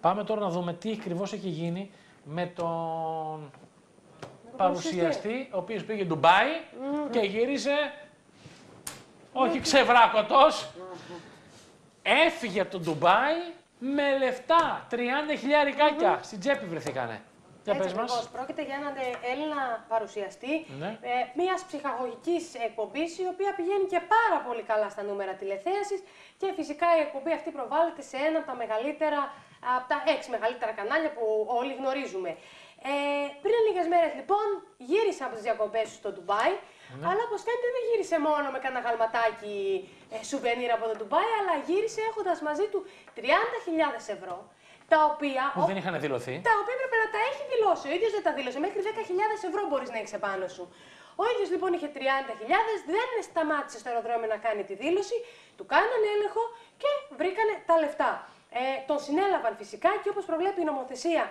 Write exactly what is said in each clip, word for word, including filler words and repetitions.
Πάμε τώρα να δούμε τι ακριβώς έχει γίνει με τον παρουσιαστή, ο οποίος πήγε Ντουμπάι mm-hmm. και γύρισε, όχι ξεβράκωτος, έφυγε από τον Ντουμπάι με λεφτά, τριάντα χιλιάρικάκια mm-hmm. στην τσέπη βρεθήκανε. Έτσι ακριβώς, πρόκειται για έναν Έλληνα παρουσιαστή ναι. ε, μιας ψυχαγωγικής εκπομπής, η οποία πηγαίνει και πάρα πολύ καλά στα νούμερα τηλεθέασης και φυσικά η εκπομπή αυτή προβάλλεται σε ένα από τα μεγαλύτερα, από τα έξι μεγαλύτερα κανάλια που όλοι γνωρίζουμε. Ε, πριν λίγες μέρες λοιπόν γύρισα από τις διακοπές του στο Ντουμπάι, ναι. αλλά όπως φαίνεται δεν γύρισε μόνο με κανένα γαλματάκι ε, σουβενίρ από το Ντουμπάι, αλλά γύρισε έχοντας μαζί του τριάντα χιλιάδες ευρώ. Τα οποία, που δεν είχαν δηλωθεί. Τα οποία έπρεπε να τα έχει δηλώσει. Ο ίδιος δεν τα δήλωσε. Μέχρι δέκα χιλιάδες ευρώ μπορείς να έχεις επάνω σου. Ο ίδιος λοιπόν είχε τριάντα χιλιάδες, δεν σταμάτησε στο αεροδρόμιο να κάνει τη δήλωση, του κάνανε έλεγχο και βρήκανε τα λεφτά. Ε, τον συνέλαβαν φυσικά και όπως προβλέπει η νομοθεσία,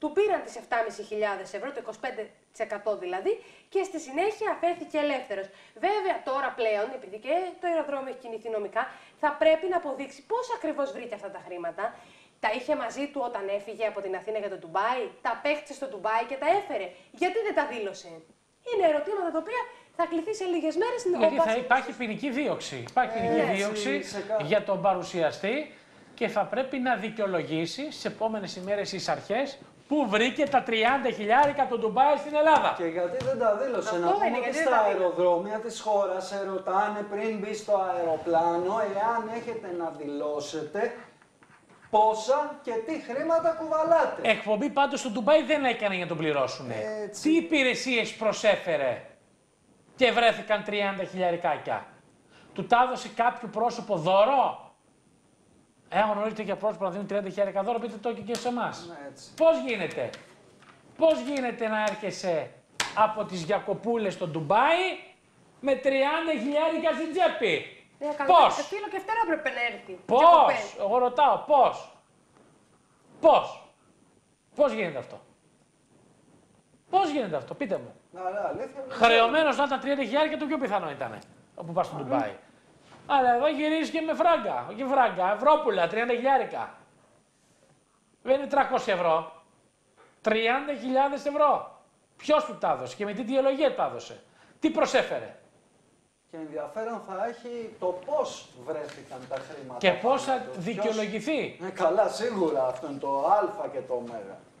του πήραν τις επτά χιλιάδες πεντακόσια ευρώ, το είκοσι πέντε τοις εκατό δηλαδή, και στη συνέχεια αφέθηκε ελεύθερος. Βέβαια τώρα πλέον, επειδή και το αεροδρόμιο έχει κινηθεί νομικά, θα πρέπει να αποδείξει πώς ακριβώς βρήκε αυτά τα χρήματα. Τα είχε μαζί του όταν έφυγε από την Αθήνα για το Ντουμπάι, τα παίχτησε στο Ντουμπάι και τα έφερε. Γιατί δεν τα δήλωσε. Είναι ερωτήματα τα οποία θα κληθεί σε λίγες μέρες στην Ελλάδα. Γιατί θα υπάρχει ποινική δίωξη. Υπάρχει ποινική ε, δίωξη έτσι, για τον παρουσιαστή και θα πρέπει να δικαιολογήσει στις επόμενες ημέρες στις αρχές που βρήκε τα τριάντα χιλιάρικα του Ντουμπάι στην Ελλάδα. Και γιατί δεν τα δήλωσε. Αυτό να πούμε ότι στα αεροδρόμια της χώρας σε ρωτάνε πριν μπει στο αεροπλάνο εάν έχετε να δηλώσετε. Πόσα και τι χρήματα κουβαλάτε. Εκπομπή πάντως στο Ντουμπάι δεν έκανε για να τον πληρώσουν. Έτσι. Τι υπηρεσίες προσέφερε και βρέθηκαν τριάντα χιλιαρικάκια. Του τα έδωσε κάποιο πρόσωπο δώρο. Έχω γνωρίσει τέτοια πρόσωπα να δίνουν τριάντα χιλιάρικα δώρο, πείτε το και σε εμάς. Πώς γίνεται. Πώς γίνεται να έρχεσαι από τις διακοπούλες στο Ντουμπάι με τριάντα χιλιάρικα στην τσέπη. Ναι, πώς! Σε φίλο και φτέρα έπρεπε να έρθει. Πώς! Εγώ ρωτάω, πώς! Πώς! Πώς γίνεται αυτό! Πώς γίνεται αυτό, πείτε μου. Χρεωμένος να ήταν τριάντα χιλιάδες, το πιο πιθανό ήταν όπου πας στο Ντουμπάι. Αλλά εδώ γυρίζεις και με φράγκα, όχι φράγκα, ευρόπουλα, τριάντα χιλιάδες. Δεν είναι τριακόσια ευρώ. τριάντα χιλιάδες ευρώ. Ποιος του τα έδωσε και με τι δικαιολογία τα έδωσε. Τι προσέφερε. Και ενδιαφέρον θα έχει το πώς βρέθηκαν τα χρήματα. Και πώς θα δικαιολογηθεί. Ναι, καλά, σίγουρα αυτό είναι το α και το ω.